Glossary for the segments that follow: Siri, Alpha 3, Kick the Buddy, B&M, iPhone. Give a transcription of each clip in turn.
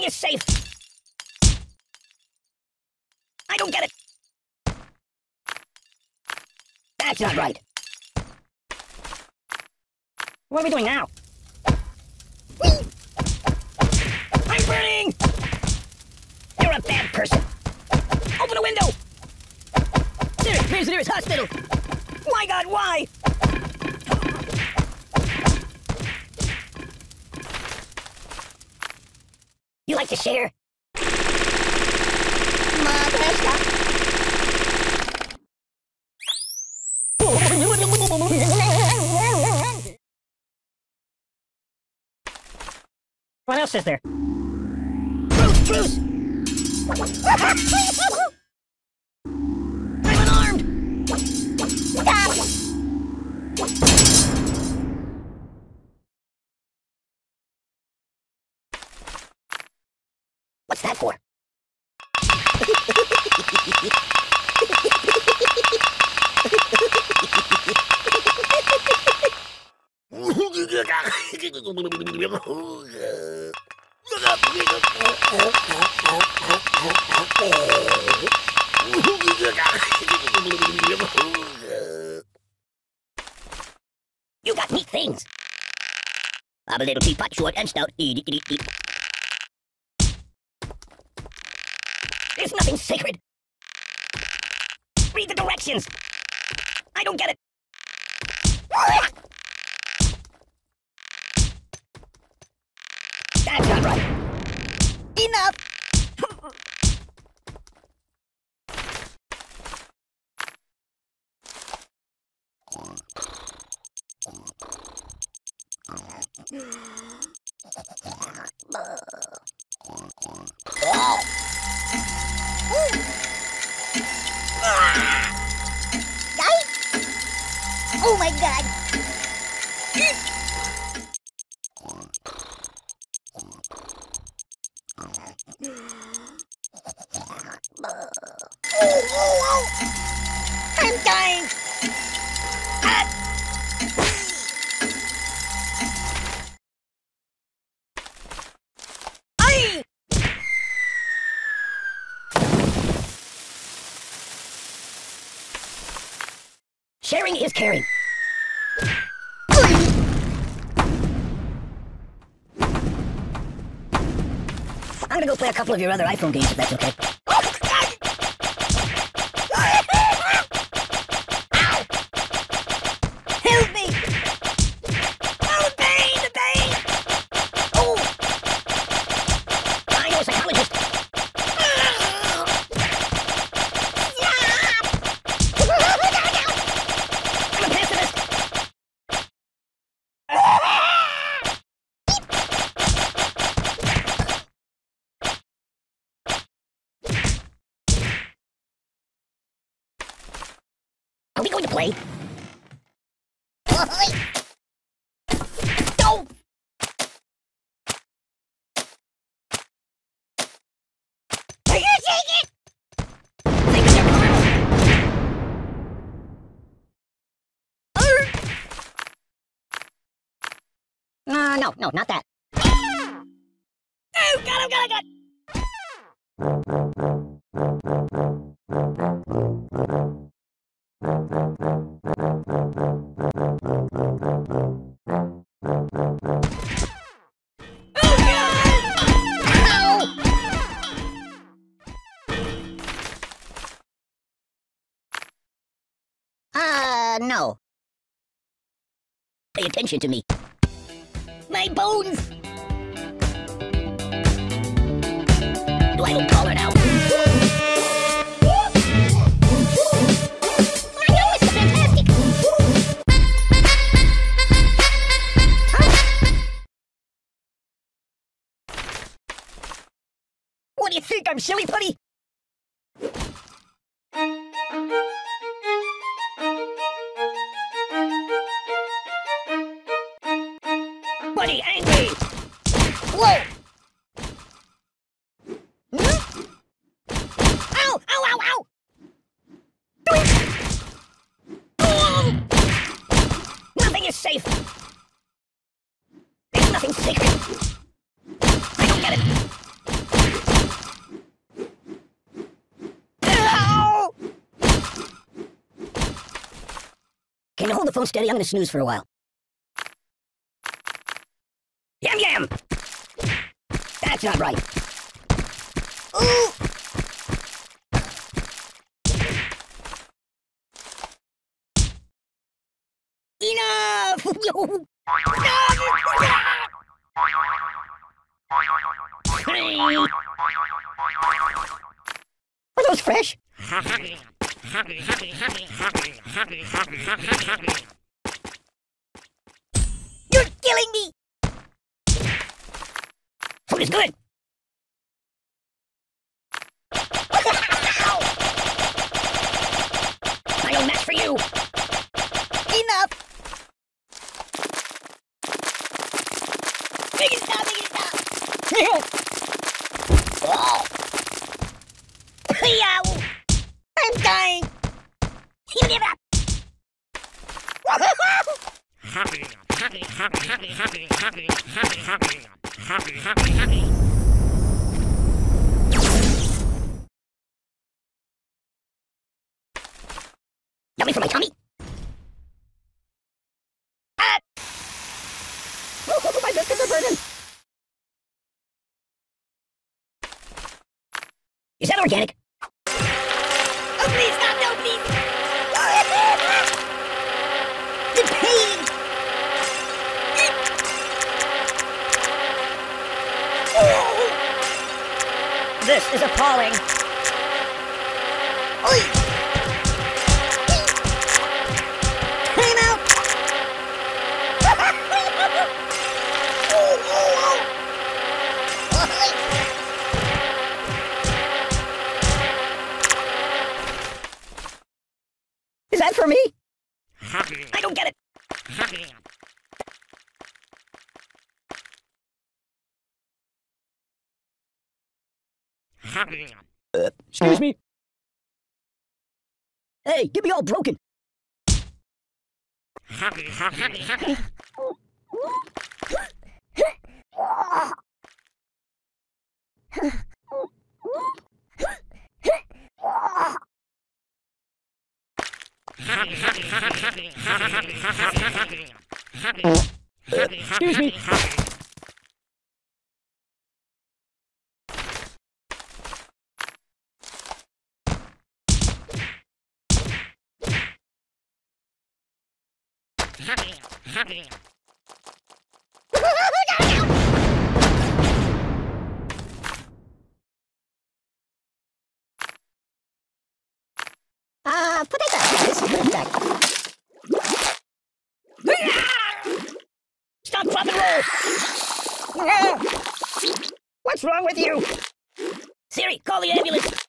Nothing is safe. I don't get it. That's not right. What are we doing now? Whee! I'm burning! You're a bad person. Open a window! Siri, here's the nearest hospital. My God, why? You like to share? What else is there? Bruce! I'm unarmed! Stop! What's that for? You got neat things. I'm a little teapot, short and stout. There's nothing sacred. Read the directions. I don't get it. That's not right. Enough! Oh my God! I'm dying. Aye. Sharing is caring. I'm gonna go play a couple of your other iPhone games if that's okay. Help me! Oh, the pain! The pain! Oh! I know a psychologist. I'm a pacifist! Are we going to play? No! Are you taking it? Think of your no, not that. Ah! Oh God, I got it! No. Pay attention to me. My bones! Do I look taller now? My nose is fantastic! Huh? What do you think? I'm silly putty? Buddy, angry! Whoa! Hmm? Ow! Ow! Ow! Ow! Boom! Nothing is safe! There's nothing sacred! I don't get it! Can you hold the phone steady? I'm gonna snooze for a while. Yam yam! That's not right. Ooh! Enough! Are those fresh? You're killing me! Food is good! I don't match for you! Enough! Make it stop, make it stop! Oh! Yow! I'm dying! You give up! Happy. Yummy for my tummy! My biscuits are burning! Is that organic? Oh, please, stop! No, please! The pain! Oh. This is appalling. Time out! Is that for me? I don't get it. Excuse me? Hey, get me all broken. Excuse me. Put it back. Yeah, this is put it back. Stop, pop, and roll! What's wrong with you? Siri, call the ambulance.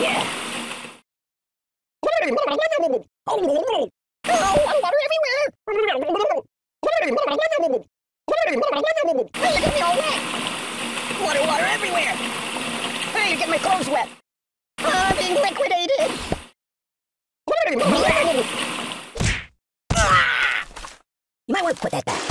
Yeah. Oh, water everywhere! Hey, you get me all wet! Water everywhere! Hey, you get my clothes wet! I'm being liquidated! You might want to put that back.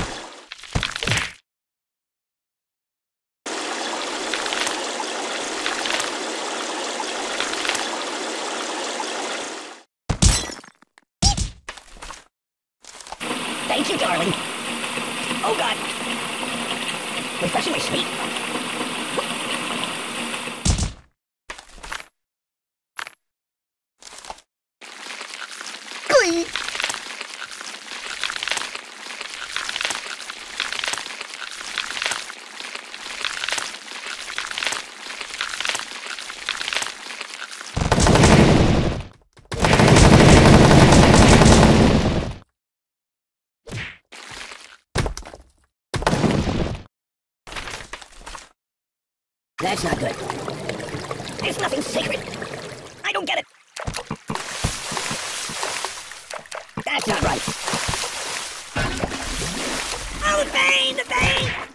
Thank you, darling. Oh, God. Refreshingly sweet. Glee! That's not good. There's nothing sacred. I don't get it. That's not right. Oh, the pain! The pain!